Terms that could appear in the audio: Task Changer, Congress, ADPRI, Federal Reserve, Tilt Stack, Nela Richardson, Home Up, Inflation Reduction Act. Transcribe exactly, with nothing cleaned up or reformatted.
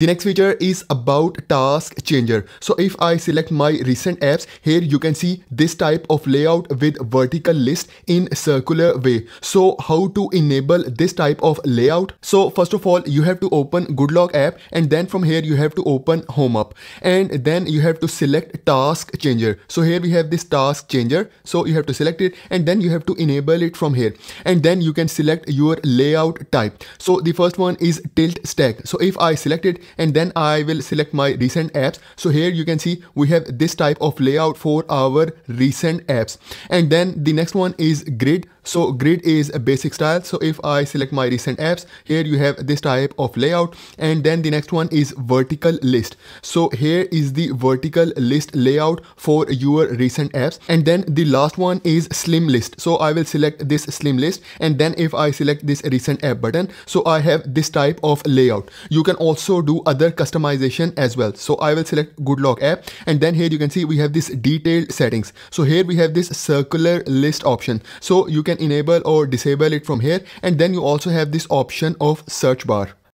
The next feature is about Task Changer. So if I select my recent apps, here you can see this type of layout with vertical list in circular way. So how to enable this type of layout? So first of all, you have to open Googlog app, and then from here you have to open Home Up, and then you have to select Task Changer. So here we have this Task Changer. So you have to select it, and then you have to enable it from here, and then you can select your layout type. So the first one is Tilt Stack. So if I select it, and then I will select my recent apps. So here you can see we have this type of layout for our recent apps. And then the next one is grid. So grid is a basic style. So if I select my recent apps, here you have this type of layout. And then the next one is vertical list. So here is the vertical list layout for your recent apps. And then the last one is slim list. So I will select this slim list. And then if I select this recent app button, so I have this type of layout. You can also do other customization as well. So I will select Googlog app. And then here you can see we have this detailed settings. So here we have this circular list option. So you can enable or disable it from here, and then you also have this option of search bar.